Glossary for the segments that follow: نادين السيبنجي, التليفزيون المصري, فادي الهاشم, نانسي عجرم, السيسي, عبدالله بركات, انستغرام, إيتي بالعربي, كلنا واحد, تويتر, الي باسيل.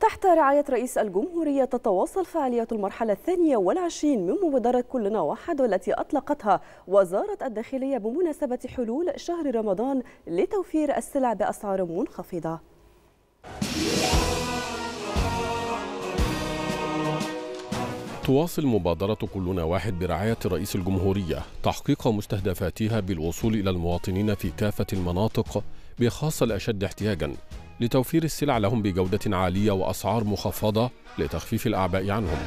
تحت رعاية رئيس الجمهورية تتواصل فعاليات المرحلة الثانية والعشرين من مبادرة كلنا واحد، والتي أطلقتها وزارة الداخلية بمناسبة حلول شهر رمضان لتوفير السلع بأسعار منخفضة. تواصل مبادرة كلنا واحد برعاية رئيس الجمهورية تحقيق مستهدفاتها بالوصول إلى المواطنين في كافة المناطق بخاصة الأشد احتياجاً لتوفير السلع لهم بجودة عالية وأسعار مخفضة لتخفيف الأعباء عنهم.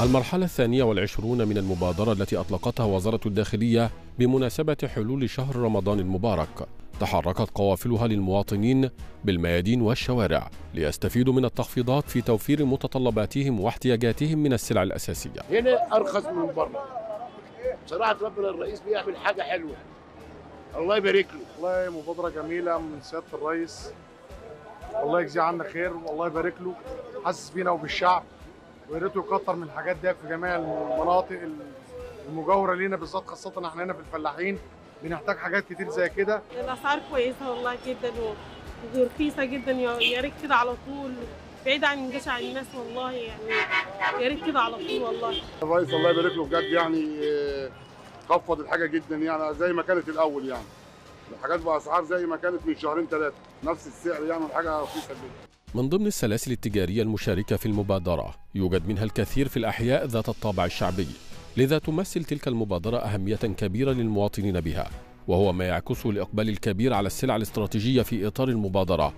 المرحلة الثانية والعشرون من المبادرة التي أطلقتها وزارة الداخلية بمناسبة حلول شهر رمضان المبارك، تحركت قوافلها للمواطنين بالميادين والشوارع ليستفيدوا من التخفيضات في توفير متطلباتهم واحتياجاتهم من السلع الأساسية. هنا أرخص من بره. بصراحة ربنا الرئيس بيعمل حاجة حلوة. الله يبارك له. والله مبادرة جميلة من سيادة الرئيس. الله يجزيه عنا خير والله يبارك له. حاسس بينا وبالشعب. ويا ريته يكتر من الحاجات دي في جميع المناطق المجاوره لينا، بالذات خاصه احنا هنا في الفلاحين بنحتاج حاجات كتير زي كده. الاسعار كويسه والله جدا ورخيصه جدا، يا ريت كده على طول بعيد عن جشع الناس والله، يعني يا ريت كده على طول والله. الرئيس الله يبارك له بجد يعني خفض الحاجه جدا، يعني زي ما كانت الاول، يعني الحاجات باسعار زي ما كانت من شهرين ثلاثه نفس السعر، يعني الحاجه رخيصه جدا. من ضمن السلاسل التجارية المشاركة في المبادرة يوجد منها الكثير في الأحياء ذات الطابع الشعبي، لذا تمثل تلك المبادرة أهمية كبيرة للمواطنين بها، وهو ما يعكسه الإقبال الكبير على السلع الاستراتيجية في إطار المبادرة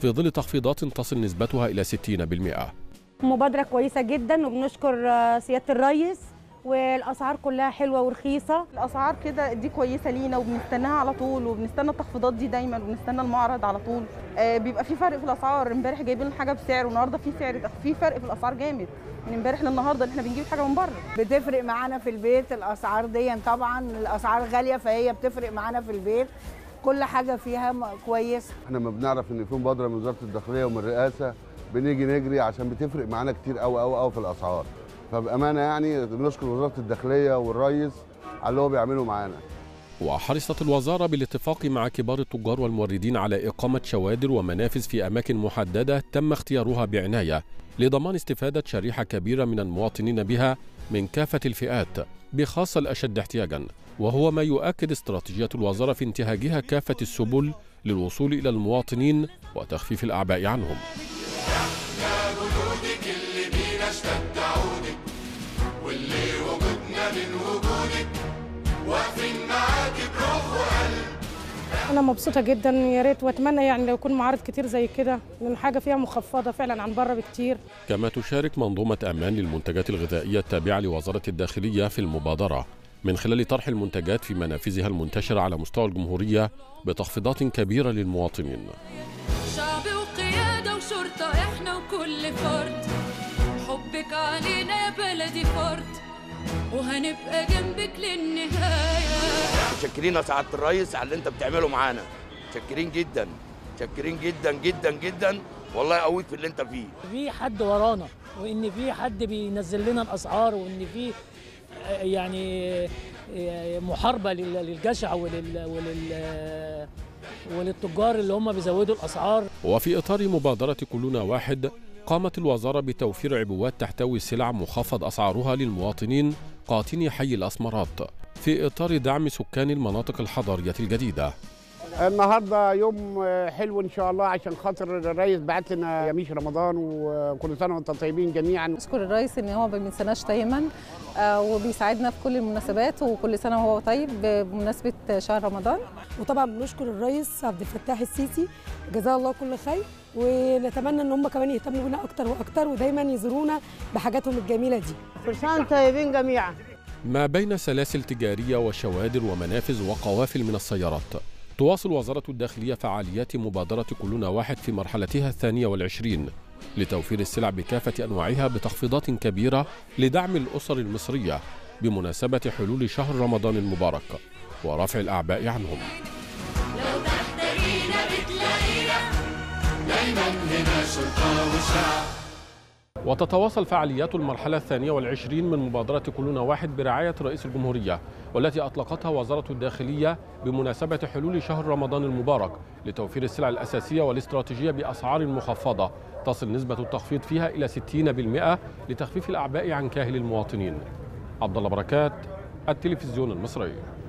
في ظل تخفيضات تصل نسبتها إلى 60%. مبادرة كويسة جدا وبنشكر سيادة الرئيس، والأسعار كلها حلوة ورخيصة. الأسعار كده دي كويسة لينا وبنستناها على طول، وبنستنى التخفيضات دي دايما وبنستنى المعرض على طول. بيبقى في فرق في الأسعار، امبارح جايبين الحاجة بسعر والنهارده في سعر، في فرق في الأسعار جامد من امبارح للنهارده اللي احنا بنجيب حاجة من بره. بتفرق معانا في البيت الأسعار دي، طبعا الأسعار غالية فهي بتفرق معانا في البيت، كل حاجة فيها كويسة. احنا ما بنعرف إن في مبادرة من وزارة الداخلية ومن الرئاسة بنيجي نجري عشان بتفرق معانا كتير أوي أوي أوي في الأسعار. فبأمانة يعني بنشكر وزارة الداخلية والرئيس على اللي هو بيعمله معانا. وحرصت الوزارة بالاتفاق مع كبار التجار والموردين على إقامة شوادر ومنافذ في أماكن محددة تم اختيارها بعناية لضمان استفادة شريحة كبيرة من المواطنين بها من كافة الفئات بخاصة الأشد احتياجاً، وهو ما يؤكد استراتيجية الوزارة في انتهاجها كافة السبل للوصول إلى المواطنين وتخفيف الأعباء عنهم. واللي وجودنا من وجودك واقفين معاكي بروح وقلب. أنا مبسوطة جدا، يا ريت وأتمنى يعني لو يكون معارض كتير زي كده، لأن حاجة فيها مخفضة فعلا عن بره بكتير. كما تشارك منظومة أمان للمنتجات الغذائية التابعة لوزارة الداخلية في المبادرة من خلال طرح المنتجات في منافذها المنتشرة على مستوى الجمهورية بتخفيضات كبيرة للمواطنين. شعب وقيادة وشرطة إحنا وكل فرد، حبك علينا يا بلدي فرد وهنبقى جنبك للنهايه. متشكرين يا سعاده الريس على اللي انت بتعمله معانا، متشكرين جدا متشكرين جدا جدا جدا، والله يقويك في اللي انت فيه. في حد ورانا، وان في حد بينزل لنا الاسعار، وان في يعني محاربه للجشع وللتجار اللي هم بيزودوا الاسعار. وفي اطار مبادره كلنا واحد قامت الوزارة بتوفير عبوات تحتوي سلع مخفض أسعارها للمواطنين قاطني حي الأسمرات في إطار دعم سكان المناطق الحضرية الجديدة. النهارده يوم حلو إن شاء الله عشان خاطر الرئيس بعت لنا يميش رمضان، وكل سنة وأنتم طيبين جميعا. نشكر الرئيس إن هو ما بينساش دايما وبيساعدنا في كل المناسبات، وكل سنة وهو طيب بمناسبة شهر رمضان. وطبعا بنشكر الرئيس عبد الفتاح السيسي جزاه الله كل خير، ونتمنى ان هم كمان يهتموا بنا اكتر واكتر ودايما يزورونا بحاجاتهم الجميله دي. كل سنه طيبين جميعا. ما بين سلاسل تجاريه وشوادر ومنافذ وقوافل من السيارات، تواصل وزاره الداخليه فعاليات مبادره كلنا واحد في مرحلتها الثانيه والعشرين لتوفير السلع بكافه انواعها بتخفيضات كبيره لدعم الاسر المصريه بمناسبه حلول شهر رمضان المبارك ورفع الاعباء عنهم. دايما هنا شرطة وشعب. وتتواصل فعاليات المرحلة ال22 من مبادرة كلنا واحد برعاية رئيس الجمهورية، والتي أطلقتها وزارة الداخلية بمناسبة حلول شهر رمضان المبارك لتوفير السلع الأساسية والاستراتيجية بأسعار مخفضة تصل نسبة التخفيض فيها إلى 60% لتخفيف الأعباء عن كاهل المواطنين. عبدالله بركات، التلفزيون المصري.